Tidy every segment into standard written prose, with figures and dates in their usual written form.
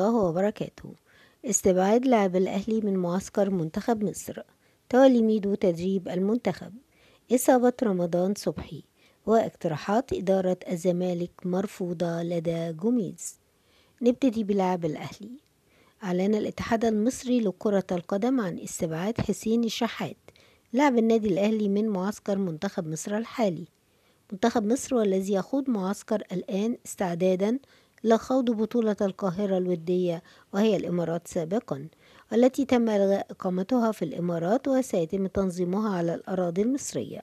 الله وبركاته. استبعاد لاعب الأهلي من معسكر منتخب مصر، تولي ميدو تدريب المنتخب، إصابة رمضان صبحي، واقتراحات إدارة الزمالك مرفوضة لدى جوميز. نبتدي بلاعب الأهلي. أعلن الاتحاد المصري لكرة القدم عن استبعاد حسين الشحات لاعب النادي الأهلي من معسكر منتخب مصر الحالي. منتخب مصر والذي يخوض معسكر الآن استعدادا لخوض بطولة القاهرة الودية وهي الإمارات سابقا، والتي تم إلغاء إقامتها في الإمارات وسيتم تنظيمها على الأراضي المصرية.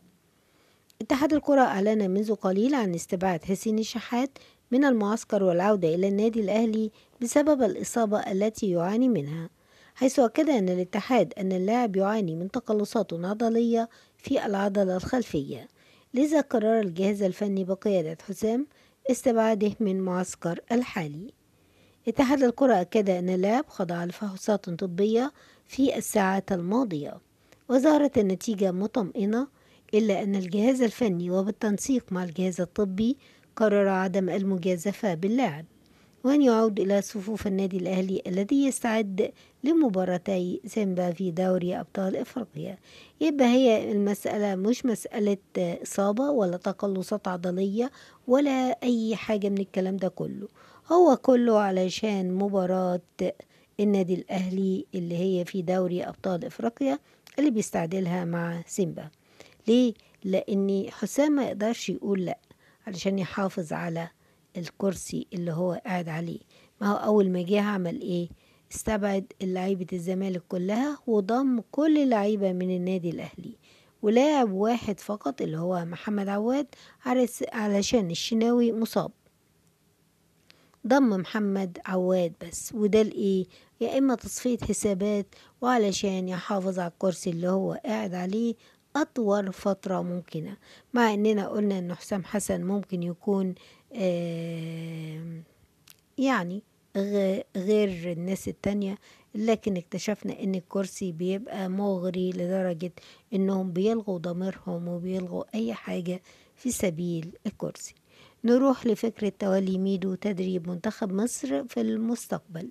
اتحاد الكرة أعلن منذ قليل عن استبعاد حسين الشحات من المعسكر والعودة إلى النادي الأهلي بسبب الإصابة التي يعاني منها، حيث أكد أن الاتحاد أن اللاعب يعاني من تقلصات عضلية في العضلة الخلفية، لذا قرر الجهاز الفني بقيادة حسام استبعاده من معسكر الحالي. اتحاد الكرة أكد أن اللاعب خضع لفحوصات طبية في الساعات الماضية وظهرت النتيجة مطمئنة، إلا أن الجهاز الفني وبالتنسيق مع الجهاز الطبي قرر عدم المجازفة باللاعب وأن يعود إلى صفوف النادي الأهلي الذي يستعد لمباراتي سيمبا في دوري أبطال أفريقيا. يبقى هي المسألة مش مسألة إصابة ولا تقلصات عضلية ولا أي حاجة من الكلام ده كله، هو كله علشان مباراة النادي الأهلي اللي هي في دوري أبطال أفريقيا اللي بيستعدلها مع سيمبا. ليه؟ لأن حسام ما يقدرش يقول لأ علشان يحافظ على الكرسي اللي هو قاعد عليه. ما هو أول ما جه عمل إيه؟ استبعد لعيبة الزمالك كلها وضم كل لعيبة من النادي الأهلي ولاعب واحد فقط اللي هو محمد عواد علشان الشناوي مصاب، ضم محمد عواد بس، وده لإيه؟ يا إما تصفية حسابات وعلشان يحافظ على الكرسي اللي هو قاعد عليه أطول فترة ممكنة، مع أننا قلنا أن حسام حسن ممكن يكون يعني غير الناس التانية، لكن اكتشفنا أن الكرسي بيبقى مغري لدرجة أنهم بيلغوا ضميرهم وبيلغوا أي حاجة في سبيل الكرسي. نروح لفكرة تولي ميدو تدريب منتخب مصر في المستقبل.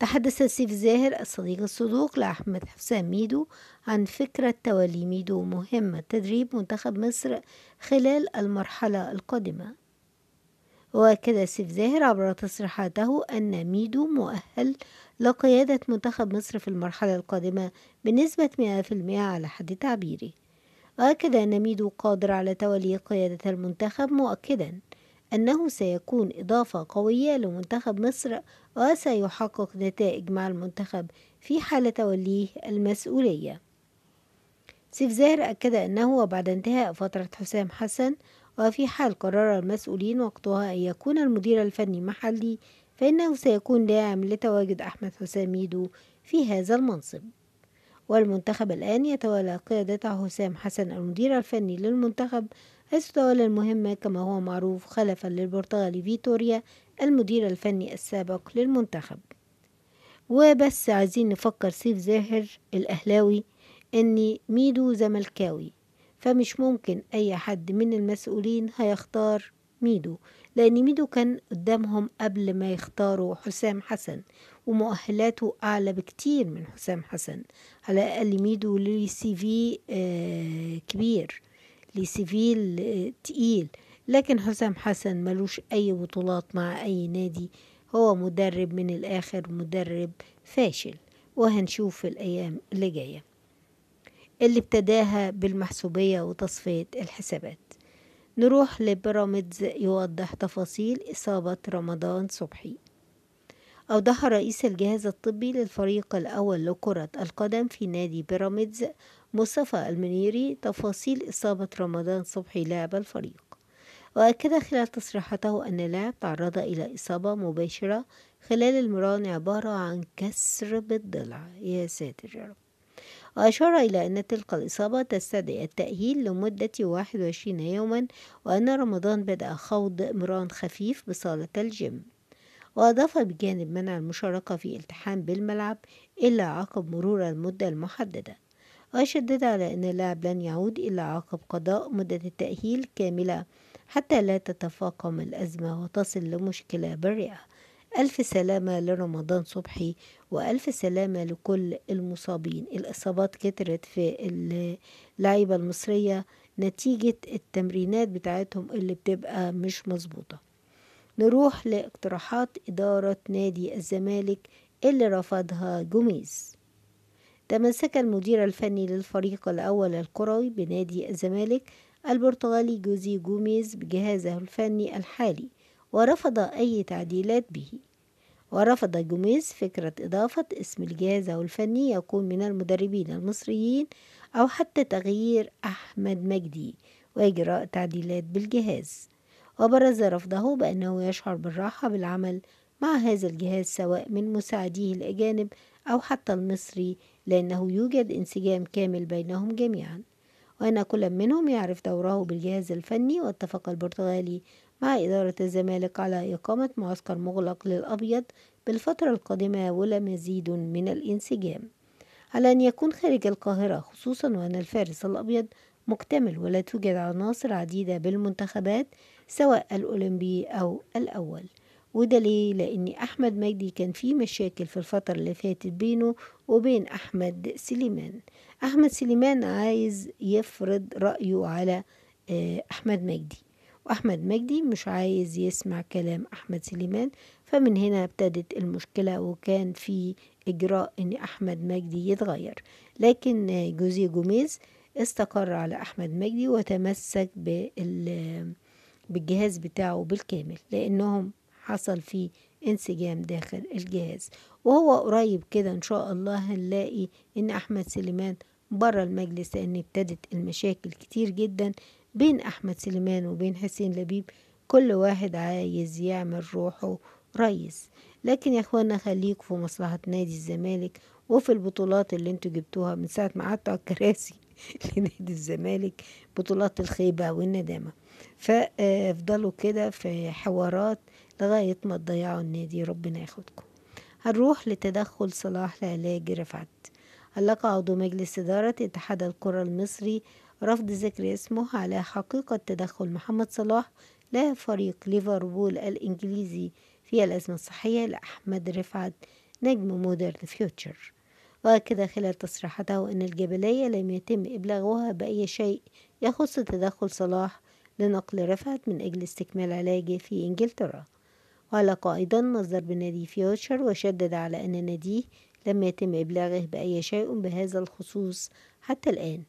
تحدث سيف زاهر الصديق الصدوق لأحمد حسام ميدو عن فكرة تولي ميدو مهمة تدريب منتخب مصر خلال المرحلة القادمة، وأكد سيف زاهر عبر تصريحاته أن ميدو مؤهل لقيادة منتخب مصر في المرحلة القادمة بنسبة 100% على حد تعبيره، وأكد أن ميدو قادر على تولي قيادة المنتخب، مؤكدا أنه سيكون إضافة قوية لمنتخب مصر وسيحقق نتائج مع المنتخب في حال توليه المسؤولية. سيف زاهر أكد أنه وبعد انتهاء فترة حسام حسن وفي حال قرر المسؤولين وقتها أن يكون المدير الفني محلي، فإنه سيكون داعم لتواجد أحمد حسام ميدو في هذا المنصب. والمنتخب الآن يتولى قيادته حسام حسن المدير الفني للمنتخب، حيث تولى المهمة كما هو معروف خلفا للبرتغالي فيتوريا المدير الفني السابق للمنتخب. وبس عايزين نفكر سيف زاهر الأهلاوي أن ميدو زملكاوي، فمش ممكن أي حد من المسؤولين هيختار ميدو، لأن ميدو كان قدامهم قبل ما يختاروا حسام حسن ومؤهلاته أعلى بكتير من حسام حسن. على الأقل ميدو ليه سي في كبير، ليه سي في تقيل، لكن حسام حسن ملوش أي بطولات مع أي نادي، هو مدرب من الآخر، مدرب فاشل، وهنشوف في الأيام اللي جاية اللي ابتداها بالمحسوبية وتصفية الحسابات. نروح لبيراميدز يوضح تفاصيل إصابة رمضان صبحي. أوضح رئيس الجهاز الطبي للفريق الأول لكرة القدم في نادي بيراميدز مصطفى المنيري تفاصيل إصابة رمضان صبحي لاعب الفريق، وأكد خلال تصريحاته أن اللاعب تعرض إلى إصابة مباشرة خلال المران عبارة عن كسر بالضلع. يا ساتر يا رب. وأشار إلى أن تلك الإصابة تستدعي التأهيل لمدة 21 يوما، وأن رمضان بدأ خوض مران خفيف بصالة الجيم، وأضاف بجانب منع المشاركة في التحام بالملعب إلا عقب مرور المدة المحددة، وشدد على أن اللاعب لن يعود إلا عقب قضاء مدة التأهيل كاملة حتى لا تتفاقم الأزمة وتصل لمشكلة بالرئة. ألف سلامة لرمضان صبحي وألف سلامة لكل المصابين. الإصابات كترت في اللاعيبة المصرية نتيجة التمرينات بتاعتهم اللي بتبقى مش مظبوطة. نروح لاقتراحات إدارة نادي الزمالك اللي رفضها جوميز. تمسك المدير الفني للفريق الأول الكروي بنادي الزمالك البرتغالي جوزيه جوميز بجهازه الفني الحالي ورفض أي تعديلات به. ورفض جوميز فكرة إضافة اسم الجهاز الفني يكون من المدربين المصريين أو حتى تغيير أحمد مجدي وإجراء تعديلات بالجهاز، وبرز رفضه بأنه يشعر بالراحة بالعمل مع هذا الجهاز سواء من مساعديه الأجانب أو حتى المصري، لأنه يوجد انسجام كامل بينهم جميعا وأن كل منهم يعرف دوره بالجهاز الفني. واتفق البرتغالي مع إدارة الزمالك على إقامة معسكر مغلق للأبيض بالفترة القادمة ولمزيد من الانسجام، على أن يكون خارج القاهرة، خصوصا وأن الفارس الأبيض مكتمل ولا توجد عناصر عديدة بالمنتخبات سواء الأولمبي أو الأول. وده ليه؟ لأن أحمد مجدي كان فيه مشاكل في الفترة اللي فاتت بينه وبين أحمد سليمان. أحمد سليمان عايز يفرض رأيه على أحمد مجدي، وأحمد مجدي مش عايز يسمع كلام أحمد سليمان، فمن هنا ابتدت المشكلة وكان في إجراء أن أحمد مجدي يتغير، لكن جوزيه جوميز استقر على أحمد مجدي وتمسك بالجهاز بتاعه بالكامل، لأنهم حصل فيه انسجام داخل الجهاز. وهو قريب كده إن شاء الله هنلاقي أن أحمد سليمان بره المجلس، لأن ابتدت المشاكل كتير جدا بين أحمد سليمان وبين حسين لبيب، كل واحد عايز يعمل روحه ريس. لكن يا إخوانا خليكم في مصلحة نادي الزمالك وفي البطولات اللي انتوا جبتوها من ساعة ما قعدتوا على الكراسي لنادي الزمالك، بطولات الخيبة والندامة، فافضلوا كده في حوارات لغاية ما تضيعوا النادي، ربنا ياخدكم. هنروح لتدخل صلاح لعلاج رفعت. علق عضو مجلس إدارة اتحاد الكرة المصري رفض ذكر اسمه على حقيقة تدخل محمد صلاح لاعب فريق ليفربول الإنجليزي في الأزمة الصحية لأحمد رفعت نجم مودرن فيوتشر. وأكد خلال تصريحاته أن الجبلية لم يتم إبلاغها بأي شيء يخص تدخل صلاح لنقل رفعت من أجل استكمال علاجه في إنجلترا. وعلق أيضا مصدر بنادي فيوتشر وشدد على أن ناديه لم يتم إبلاغه بأي شيء بهذا الخصوص حتى الآن،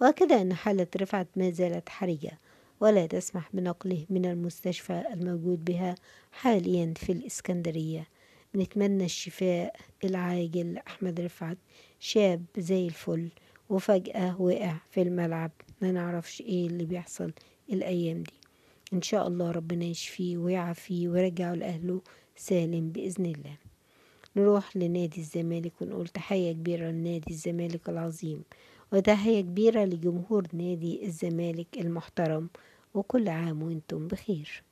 وأكد أن حالة رفعت ما زالت حرجة ولا تسمح بنقله من المستشفى الموجود بها حاليا في الإسكندرية. بنتمنى الشفاء العاجل لأحمد رفعت، شاب زي الفل وفجأة وقع في الملعب، ما نعرفش إيه اللي بيحصل الأيام دي. إن شاء الله ربنا يشفيه ويعافيه ويرجعه لأهله سالم بإذن الله. نروح لنادي الزمالك ونقول تحية كبيرة لنادي الزمالك العظيم، وتحية كبيرة لجمهور نادي الزمالك المحترم، وكل عام وانتم بخير.